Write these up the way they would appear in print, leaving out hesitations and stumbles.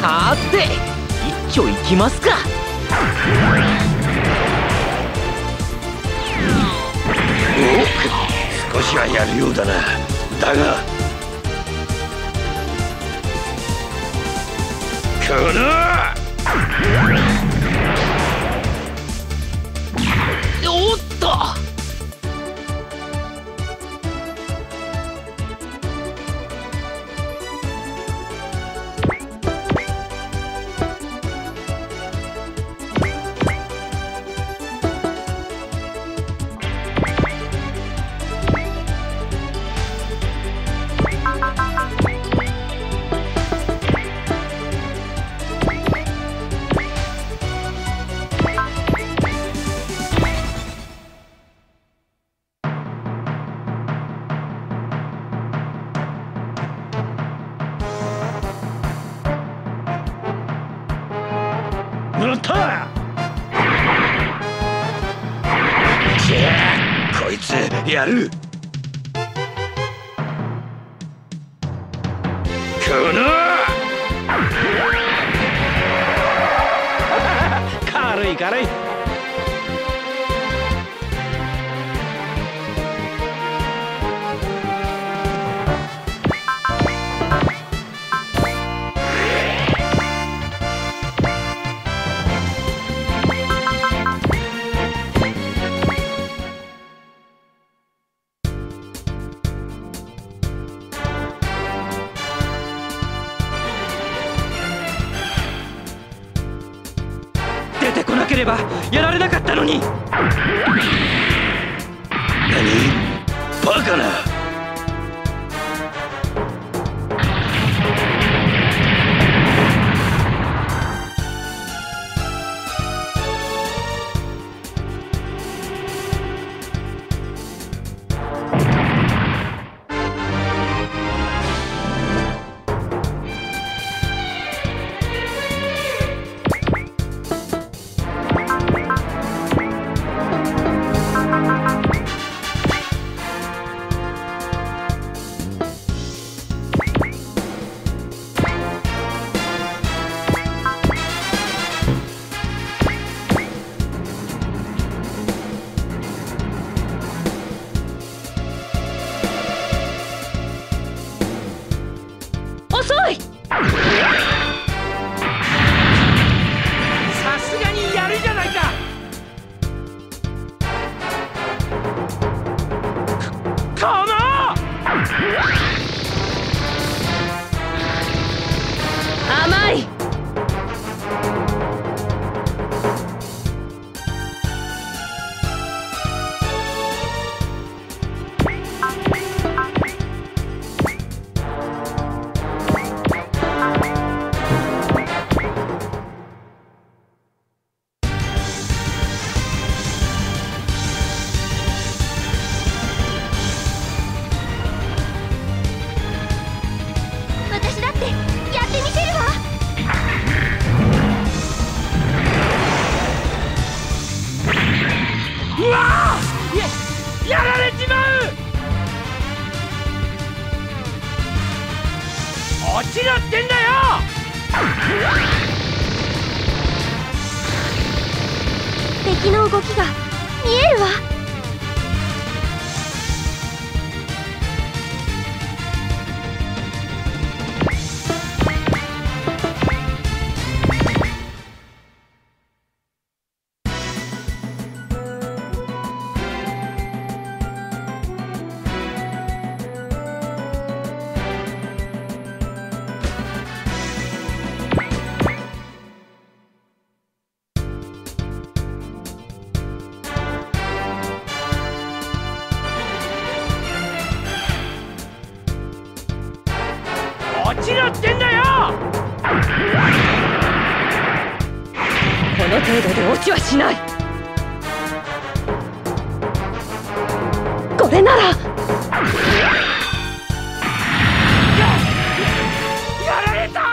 さーて一丁いきますか。おっ、少しはやるようだな。だがこのおっとやる。この軽い軽い。やられなかったのに。何バカな。敵の動きが見えるわ。しない。これなら。やられた。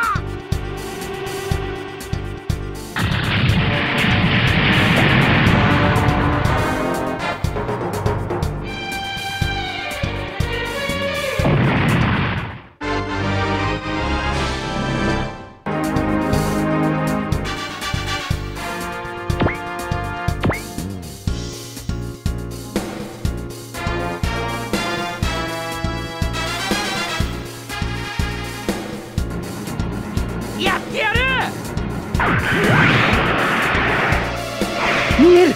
見える。遊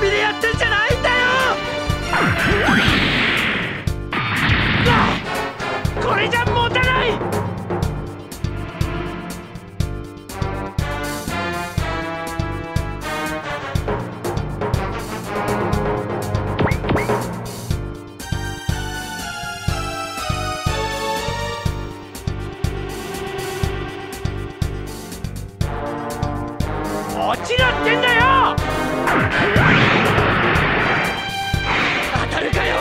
びでやってんじゃないんだよ。これじゃ持たない。落ちろってんだよ。当たるかよ。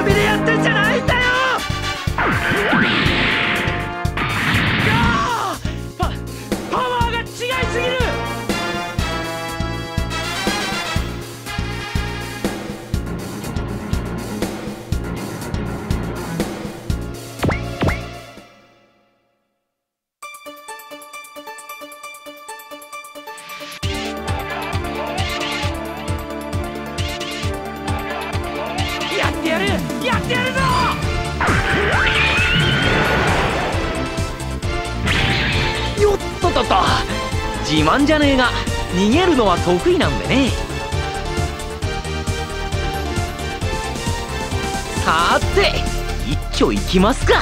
遊びでやってんじゃないんだよ。パワーが違いすぎる。やってやるぞ。よっとっとっと、自慢じゃねえが逃げるのは得意なんでね。さて一挙いきますか。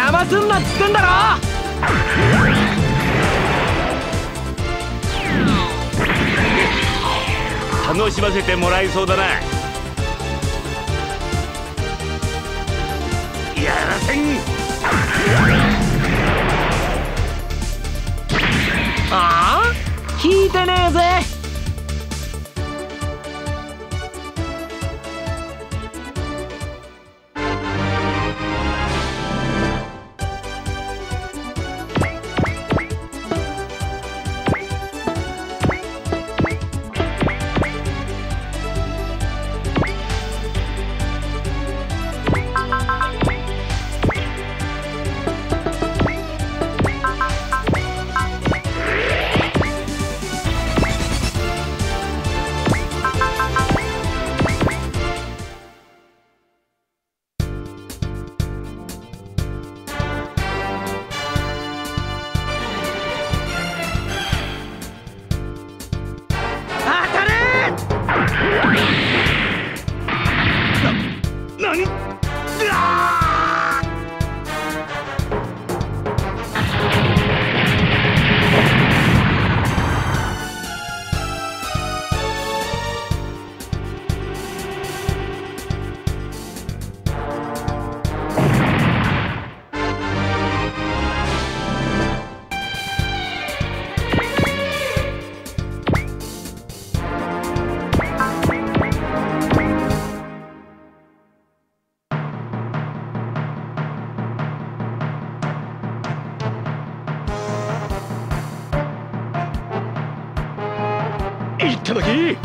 邪魔すんなっつってんだろ。楽しませてもらいそうだな。やらせん。ああ、聞いてねえぜ。っただけ。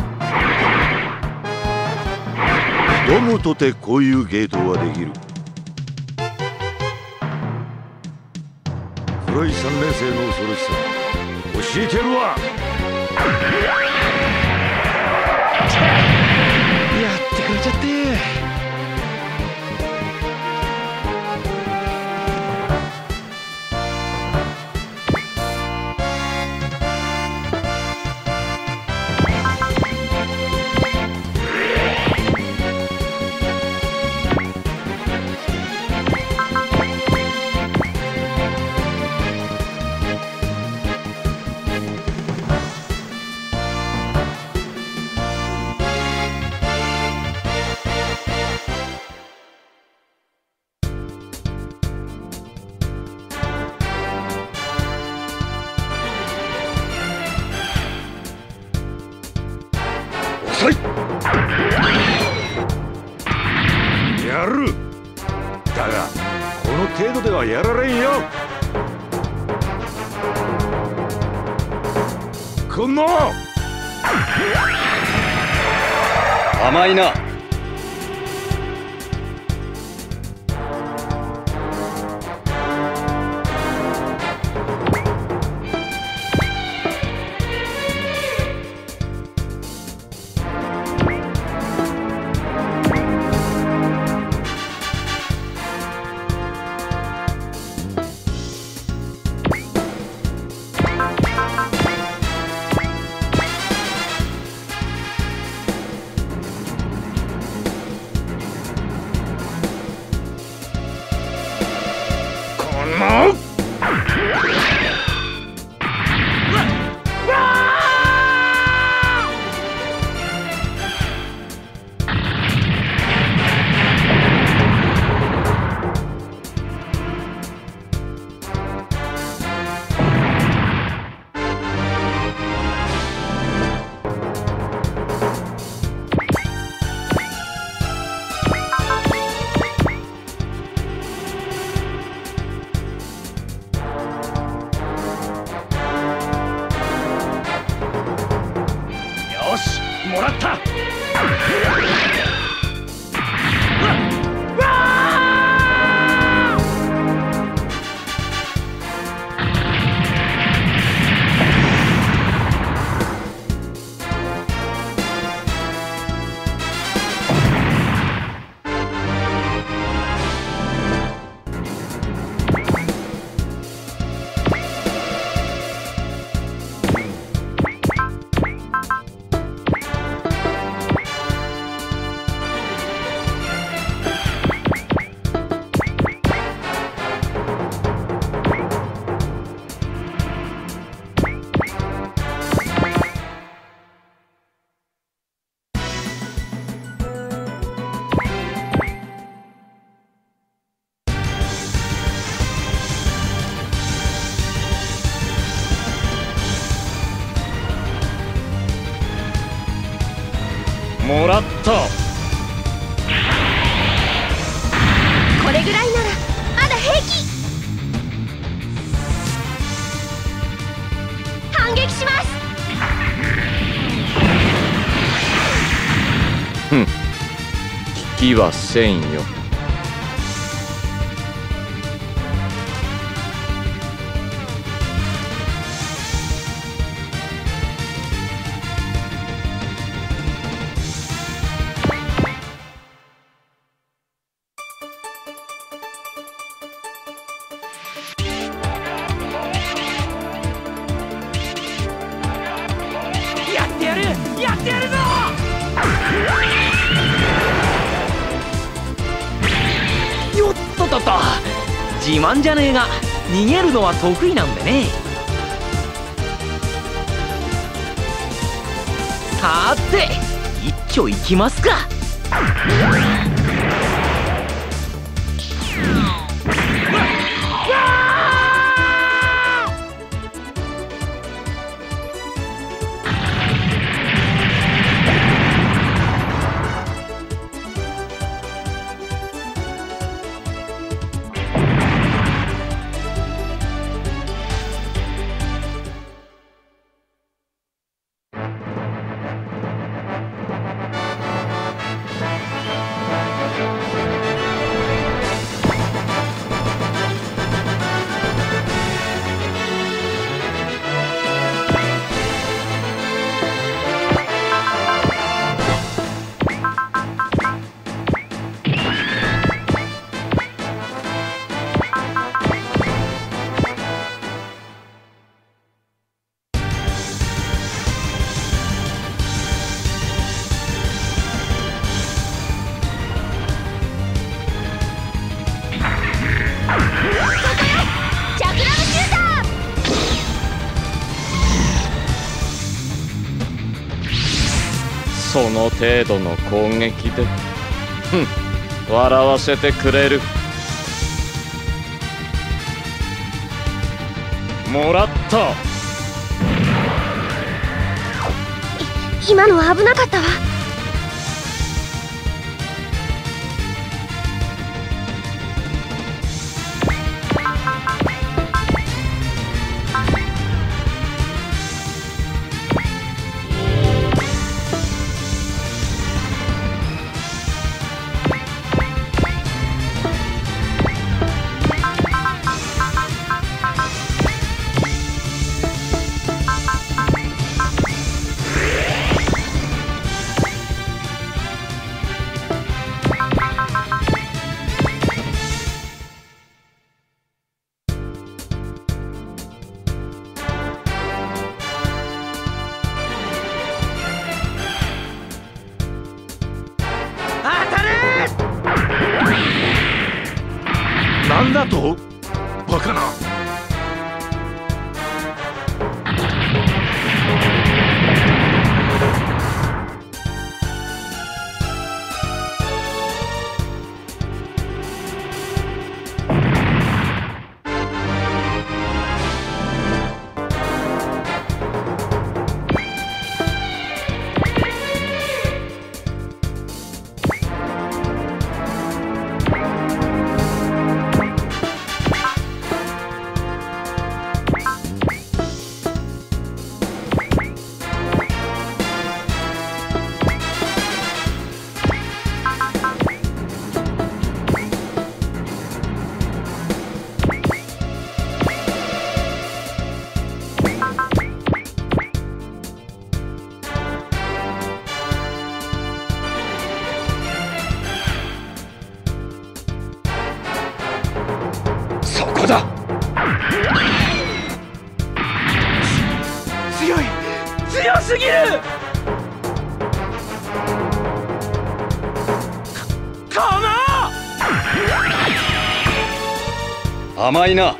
どもとてこういう芸当はできる。黒い3年生の恐ろしさ教えてやるわ。やってくれちゃって。やる。だがこの程度ではやられんよ。この甘いな。もらった。もらった。これぐらいならまだ平気。反撃します。ふん、聞きはせんよ。やってやるぞ。よっととと、自慢じゃねえが逃げるのは得意なんでね。さて一挙いきますか。その程度の攻撃で、笑わせてくれる。もらった。今のは危なかったわ。なんだと？バカな。強すぎる。甘いな。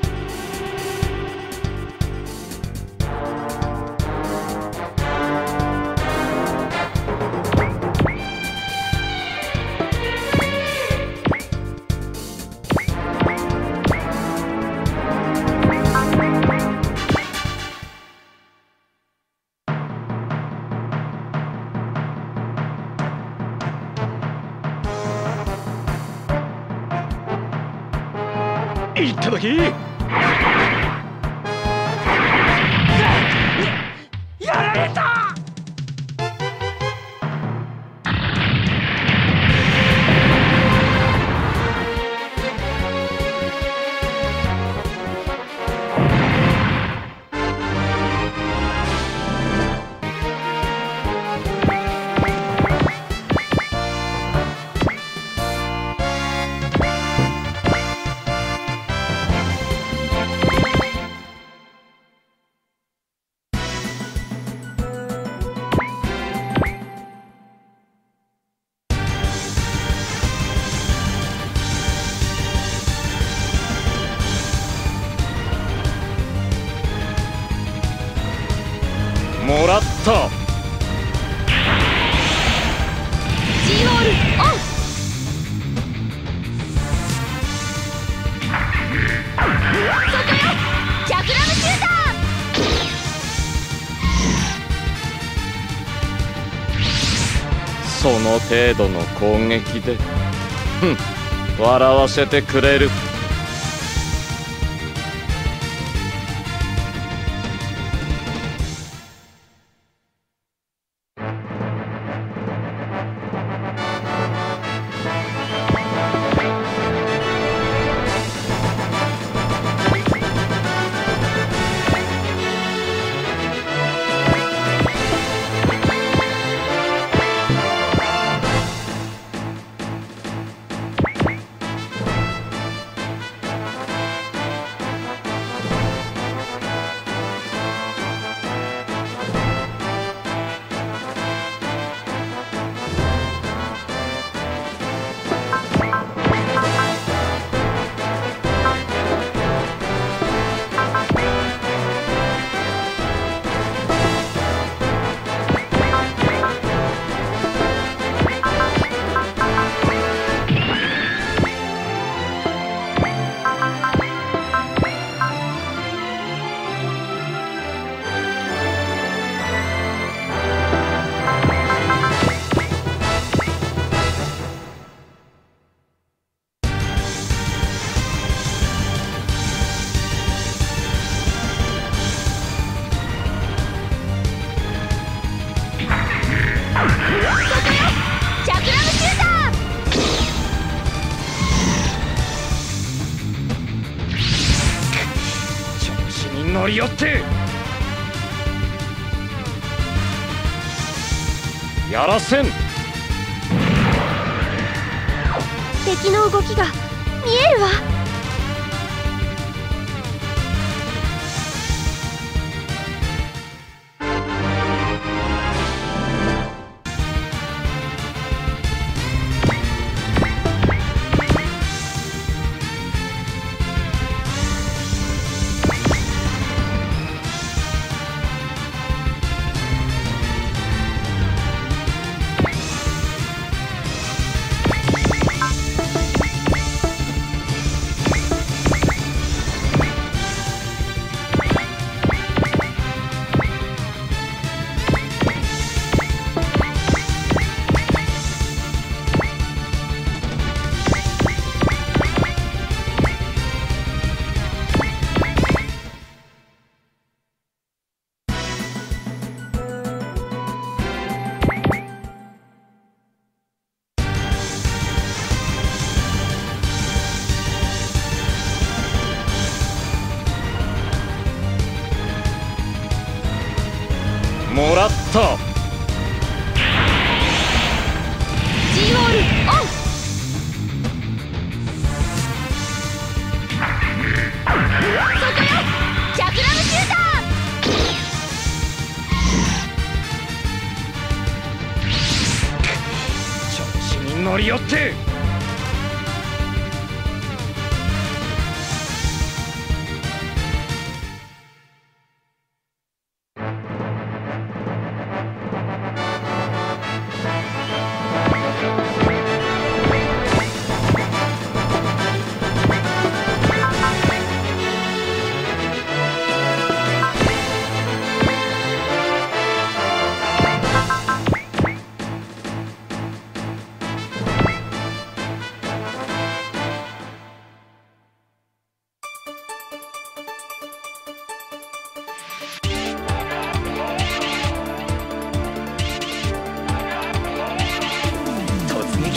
いただき。やられた。もらった。ジオールオン。そこよ。100ラムシューター。その程度の攻撃で、笑わせてくれる。乗り寄ってやらせん。敵の動きが見えるわ。もらった。 G オールオン。そこよ、ジャクラムシューター。調子に乗り寄って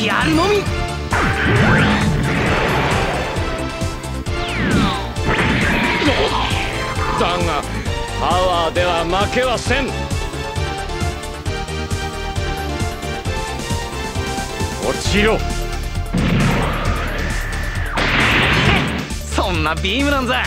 やるのみ。だがパワーでは負けはせん。落ちろ。そんなビームなんざ。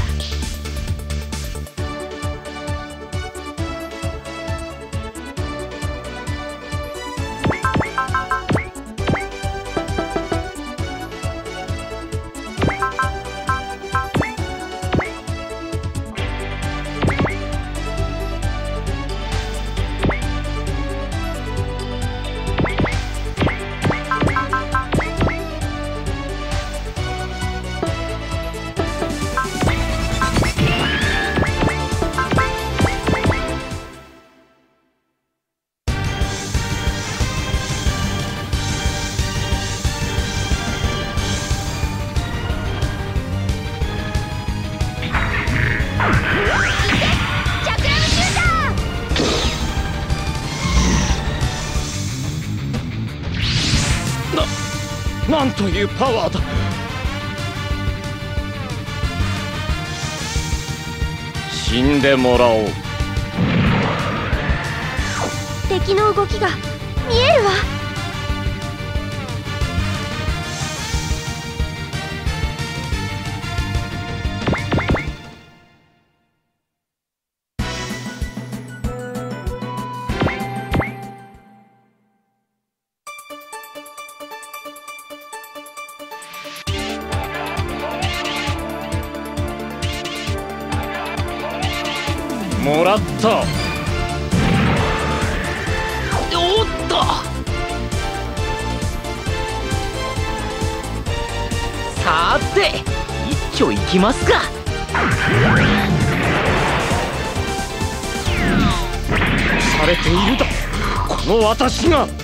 なんというパワーだ。死んでもらおう。敵の動きが見えるわ。もらった。おっと、さて一挙いきますか。されているだ、この私が。